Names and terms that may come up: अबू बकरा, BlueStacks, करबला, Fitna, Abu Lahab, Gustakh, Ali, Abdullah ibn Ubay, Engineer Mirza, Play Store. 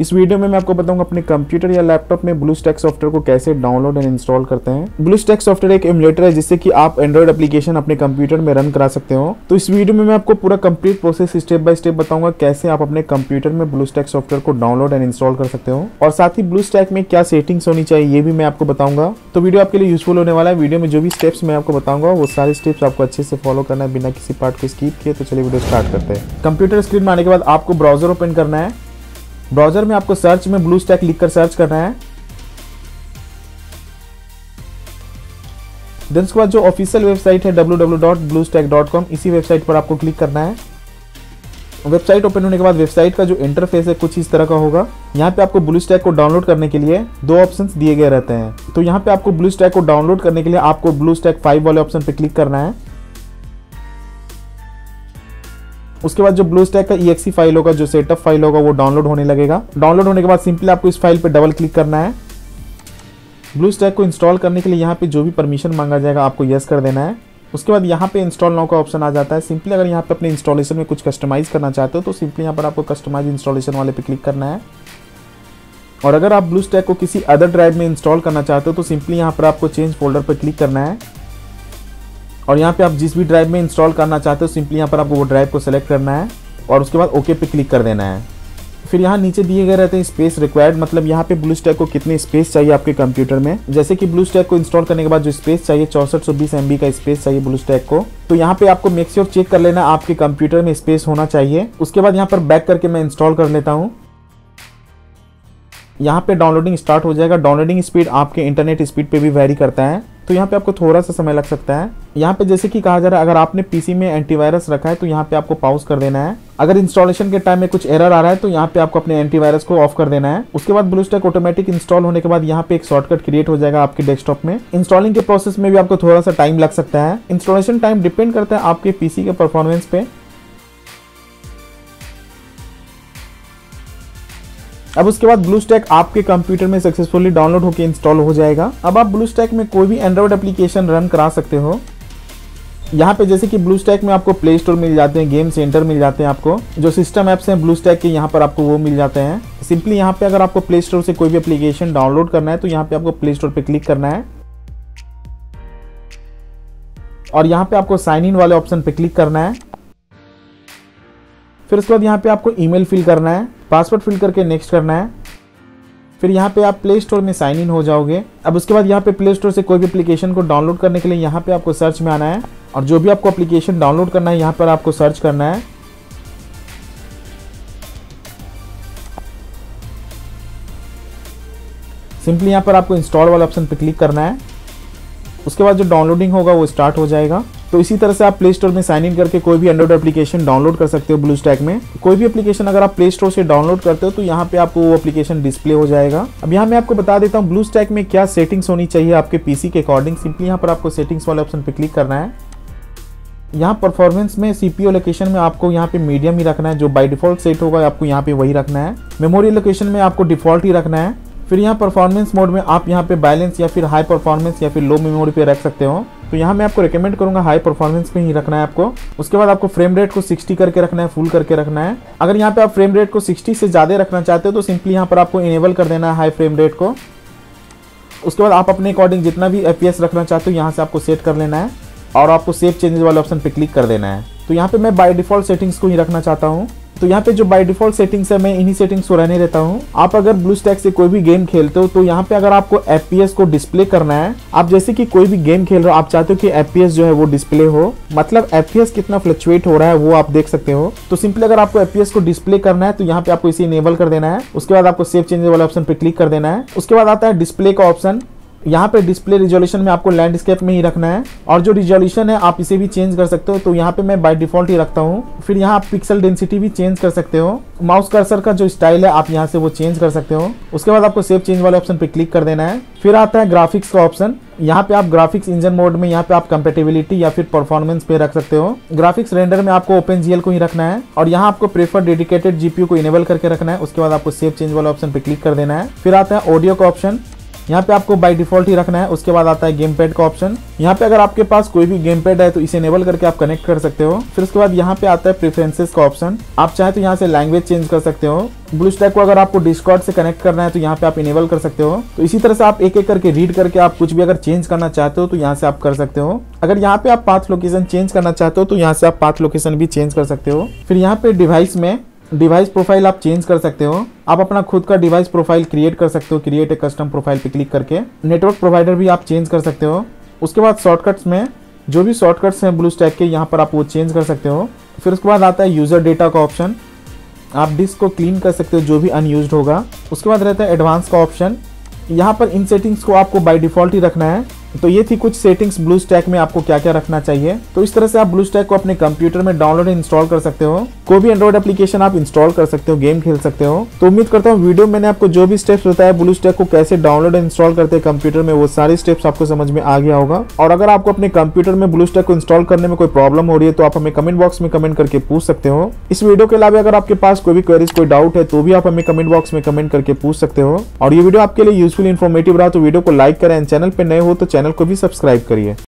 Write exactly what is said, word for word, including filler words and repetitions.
इस वीडियो में मैं आपको बताऊंगा अपने कंप्यूटर या लैपटॉप में ब्लूस्टैक्स सॉफ्टवेयर को कैसे डाउनलोड एंड इंस्टॉल करते हैं। ब्लूस्टैक्स सॉफ्टवेयर एक एमुलेटर है जिससे कि आप एंड्रॉइड एप्लीकेशन अपने कंप्यूटर में रन करा सकते हो। तो इस वीडियो में मैं आपको पूरा complete process step by step बताऊंगा कैसे आप अपने कंप्यूटर में ब्लूस्टैक्स सॉफ्टवेयर को डाउनलोड एंड इंस्टॉल कर सकते हो, और साथ ही ब्लूस्टैक्स में क्या सेटिंग्स होनी चाहिए ये भी मैं आपको बताऊंगा। तो वीडियो आपके लिए यूजफुल होने वाला है। वीडियो में जो भी स्टेप्स मैं आपको बताऊंगा वो सारे स्टेप्स आपको अच्छे से फॉलो करना है बिना किसी पार्ट को स्किप किए। तो चलिए वीडियो स्टार्ट करते हैं। कंप्यूटर स्क्रीन में आने के बाद आपको ब्राउजर ओपन करना है। ब्राउजर में आपको सर्च में ब्लूस्टैक्स लिखकर सर्च करना है। देन उसके बाद जो ऑफिशियल वेबसाइट है W W W dot BlueStacks dot com, इसी वेबसाइट पर आपको क्लिक करना है। वेबसाइट ओपन होने के बाद वेबसाइट का जो इंटरफेस है कुछ इस तरह का होगा। यहाँ पे आपको ब्लूस्टैक्स को डाउनलोड करने के लिए दो ऑप्शंस दिए गए रहते हैं। तो यहाँ पे आपको ब्लूस्टैक्स को डाउनलोड करने के लिए आपको ब्लूस्टैक्स फाइव वाले ऑप्शन पर क्लिक करना है। उसके बाद जो ब्लूस्टैक्स का E X E फाइल होगा, जो सेटअप फाइल होगा, वो डाउनलोड होने लगेगा। डाउनलोड होने के बाद सिंपली आपको इस फाइल पर डबल क्लिक करना है। ब्लूस्टैक्स को इंस्टॉल करने के लिए यहाँ पे जो भी परमिशन मांगा जाएगा आपको यस कर देना है। उसके बाद यहाँ पे इंस्टॉल नाउ का ऑप्शन आ जाता है। सिंपली अगर यहाँ पे अपने इंस्टॉलेशन में कुछ कस्टमाइज करना चाहते हो तो सिंपली यहाँ पर आपको कस्टमाइज इंस्टॉलेशन वाले पे क्लिक करना है। और अगर आप ब्लूस्टैक्स को किसी अदर ड्राइव में इंस्टॉल करना चाहते हो तो सिंपली यहाँ पर आपको चेंज फोल्डर पर क्लिक करना है। और यहाँ पे आप जिस भी ड्राइव में इंस्टॉल करना चाहते हो सिंपली यहाँ पर आपको वो ड्राइव को सेलेक्ट करना है और उसके बाद ओके पे क्लिक कर देना है। फिर यहाँ नीचे दिए गए रहते हैं स्पेस रिक्वायर्ड, मतलब यहाँ पे ब्लूस्टैक्स को कितनी स्पेस चाहिए आपके कंप्यूटर में। जैसे कि ब्लूस्टैक्स को इंस्टॉल करने के बाद जो स्पेस चाहिए चौसठ सौ बीस एम बी का स्पेस चाहिए ब्लूस्टैक्स को। तो यहाँ पे आपको मेक श्योर चेक कर लेना आपके कंप्यूटर में स्पेस होना चाहिए। उसके बाद यहाँ पर बैक करके मैं इंस्टॉल कर लेता हूँ। यहाँ पे डाउनलोडिंग स्टार्ट हो जाएगा। डाउनलोडिंग स्पीड आपके इंटरनेट स्पीड पे भी वेरी करता है, तो यहाँ पे आपको थोड़ा सा समय लग सकता है। यहाँ पे जैसे कि कहा जा रहा है अगर आपने पीसी में एंटीवायरस रखा है तो यहाँ पे आपको पॉज कर देना है। अगर इंस्टॉलेशन के टाइम में कुछ एरर आ रहा है तो यहाँ पे आपको अपने एंटीवायरस को ऑफ कर देना है। उसके बाद ब्लूस्टैक्स ऑटोमेटिक इंस्टॉल होने के बाद यहाँ पे एक शॉर्टकट क्रिएट हो जाएगा आपके डेस्कटॉप में। इंस्टॉलिंग के प्रोसेस में भी आपको थोड़ा सा टाइम लग सकता है। इंस्टॉलेशन टाइम डिपेंड करता है आपके पीसी के परफॉर्मेंस पे। अब उसके बाद ब्लूस्टैक्स आपके कंप्यूटर में सक्सेसफुली डाउनलोड होकर इंस्टॉल हो जाएगा। अब आप ब्लूस्टैक्स में कोई भी एंड्रॉइड एप्लीकेशन रन करा सकते हो। यहाँ पे जैसे कि ब्लूस्टैक्स में आपको प्ले स्टोर मिल जाते हैं, गेम सेंटर मिल जाते हैं, आपको जो सिस्टम ऐप्स हैं ब्लूस्टैक्स के यहाँ पर आपको वो मिल जाते हैं। सिंपली यहाँ पे अगर आपको प्ले स्टोर से कोई भी एप्लीकेशन डाउनलोड करना है तो यहाँ पे आपको प्ले स्टोर पर क्लिक करना है और यहाँ पे आपको साइन इन वाले ऑप्शन पे क्लिक करना है। फिर उसके बाद यहाँ पे आपको ईमेल फिल करना है, पासवर्ड फिल करके नेक्स्ट करना है। फिर यहाँ पे आप प्ले स्टोर में साइन इन हो जाओगे। अब उसके बाद यहाँ पे प्ले स्टोर से कोई भी एप्लीकेशन को डाउनलोड करने के लिए यहाँ पे आपको सर्च में आना है और जो भी आपको एप्लीकेशन डाउनलोड करना है यहाँ पर आपको सर्च करना है। सिंपली यहाँ पर आपको इंस्टॉल वाला ऑप्शन पर क्लिक करना है। उसके बाद जो डाउनलोडिंग होगा वो स्टार्ट हो जाएगा। तो इसी तरह से आप प्ले स्टोर में साइन इन करके कोई भी एंड्रॉइड एप्लीकेशन डाउनलोड कर सकते हो। ब्लूस्टैक्स में कोई भी एप्लीकेशन अगर आप प्ले स्टोर से डाउनलोड करते हो तो यहाँ पे आपको वो एप्लीकेशन डिस्प्ले हो जाएगा। अब यहाँ मैं आपको बता देता हूँ ब्लूस्टैक्स में क्या सेटिंग्स होनी चाहिए आपके पीसी के अकॉर्डिंग। सिंपली यहाँ पर आपको सेटिंग्स वाले ऑप्शन पर क्लिक करना है। यहाँ परफॉर्मेंस में सीपीयू लोकेशन में आपको यहाँ पे मीडियम ही रखना है, जो बाई डिफॉल्ट सेट होगा आपको यहाँ पे वही रखना है। मेमोरी लोकेशन में आपको डिफॉल्ट ही रखना है। फिर यहाँ परफॉर्मेंस मोड में आप यहाँ पे बैलेंस या फिर हाई परफॉर्मेंस या फिर लो मेमोरी पे रख सकते हो। तो यहाँ मैं आपको रिकमेंड करूँगा हाई परफॉर्मेंस पे ही रखना है आपको। उसके बाद आपको फ्रेम रेट को साठ करके रखना है, फुल करके रखना है। अगर यहाँ पे आप फ्रेम रेट को साठ से ज़्यादा रखना चाहते हो तो सिंपली यहाँ पर आपको इनेबल कर देना है हाई फ्रेम रेट को। उसके बाद आप अपने अकॉर्डिंग जितना भी एफ पी एस रखना चाहते हो यहाँ से आपको सेट कर लेना है और आपको सेव चेंजेस वाले ऑप्शन पर क्लिक कर देना है। तो यहाँ पर मैं बाई डिफॉल्ट सेटिंग्स को ही रखना चाहता हूँ। तो यहाँ पे जो बाय डिफॉल्ट सेटिंग्स है मैं इन्हीं सेटिंग्स को रहने देता हूँ। आप अगर ब्लूस्टैक्स से कोई भी गेम खेलते हो तो यहाँ पे अगर आपको एफ पी एस को डिस्प्ले करना है, आप जैसे कि कोई भी गेम खेल रहे हो आप चाहते हो कि एफ पी एस जो है वो डिस्प्ले हो, मतलब एफ पी एस कितना फ्लक्चुएट हो रहा है वो आप देख सकते हो। तो सिंपली अगर आपको एफ पी एस को डिस्प्ले करना है तो यहाँ पे आपको इसे इनेबल कर देना है। उसके बाद आपको सेव चेंजेस वाले ऑप्शन पर क्लिक कर देना है। उसके बाद आता है डिस्प्ले का ऑप्शन। यहाँ पे डिस्प्ले रिजोल्यूशन में आपको लैंडस्केप में ही रखना है और जो रिजोल्यूशन है आप इसे भी चेंज कर सकते हो। तो यहाँ पे मैं बाय डिफॉल्ट ही रखता हूँ। फिर यहाँ आप पिक्सल डेंसिटी भी चेंज कर सकते हो। माउस कर्सर का जो स्टाइल है आप यहाँ से वो चेंज कर सकते हो। उसके बाद आपको सेव चेंज वाले ऑप्शन पे क्लिक कर देना है। फिर आता है ग्राफिक्स का ऑप्शन। यहाँ पे आप ग्राफिक्स इंजन मोड में यहाँ पे आप कंपेटेबिलिटी या फिर परफॉर्मेंस पे रख सकते हो। ग्राफिक्स रेंडर में आपको ओपन जी एल को ही रखना है और यहाँ आपको prefer dedicated G P U को इनेबल करके रखना है। उसके बाद आपको सेव चेंज वाले ऑप्शन पे क्लिक कर देना है। फिर आता है ऑडियो का ऑप्शन। यहाँ पे आपको बाय डिफॉल्ट ही रखना है। उसके बाद आता है गेम पैड का ऑप्शन। यहाँ पे अगर आपके पास कोई भी गेम पैड है तो इसे इनेबल करके आप कनेक्ट कर सकते हो। फिर उसके बाद यहाँ पे आता है प्रेफरेंसेस का ऑप्शन। आप चाहे तो यहाँ से लैंग्वेज चेंज कर सकते हो। ब्लूस्टैक को अगर आपको डिस्कॉर्ड से कनेक्ट करना है तो यहाँ पे आप इनेबल कर सकते हो। तो इसी तरह से आप एक एक करके रीड करके आप कुछ भी अगर चेंज करना चाहते हो तो यहाँ से आप कर सकते हो। अगर यहाँ पे आप पाथ लोकेशन चेंज करना चाहते हो तो यहाँ से आप पाथ लोकेशन भी चेंज कर सकते हो। फिर यहाँ पे डिवाइस में डिवाइस प्रोफाइल आप चेंज कर सकते हो। आप अपना खुद का डिवाइस प्रोफाइल क्रिएट कर सकते हो, क्रिएट ए कस्टम प्रोफाइल पे क्लिक करके। नेटवर्क प्रोवाइडर भी आप चेंज कर सकते हो। उसके बाद शॉर्टकट्स में जो भी शॉर्टकट्स हैं ब्लूस्टैक के यहाँ पर आप वो चेंज कर सकते हो। फिर उसके बाद आता है यूज़र डेटा का ऑप्शन। आप डिस्क को क्लीन कर सकते हो जो भी अनयूज्ड होगा। उसके बाद रहता है एडवांस का ऑप्शन। यहाँ पर इन सेटिंग्स को आपको बाय डिफ़ॉल्ट ही रखना है। तो ये थी कुछ सेटिंग्स ब्लूस्टैक में आपको क्या क्या रखना चाहिए। तो इस तरह से आप ब्लूस्टैक को अपने कंप्यूटर में डाउनलोड एंड इंस्टॉल कर सकते हो। कोई भी एंड्रॉइड एप्लीकेशन आप इंस्टॉल कर सकते हो, गेम खेल सकते हो। तो उम्मीद करता हूँ वीडियो में मैंने आपको जो भी स्टेप्स बताया ब्लूस्टैक को कैसे डाउनलोड एंड इंस्टॉल करते हैं कंप्यूटर में, वो सारे स्टेप्स आपको समझ में आ गया होगा। और अगर आपको अपने कंप्यूटर में ब्लूस्टैक को इंस्टॉल करने में कोई प्रॉब्लम हो रही है तो आप हमें कमेंट बॉक्स में कमेंट करके पूछ सकते हो। इस वीडियो के अलावा अगर आपके पास कोई भी क्वेरीज कोई डाउट है तो भी आप हमें कमेंट बॉक्स में कमेंट करके पूछ सकते हो। और ये वीडियो आपके लिए यूजफुल इन्फॉर्मेटिव रहा तो वीडियो को लाइक करें। चैनल पर नए हो तो चैनल को भी सब्सक्राइब करिए।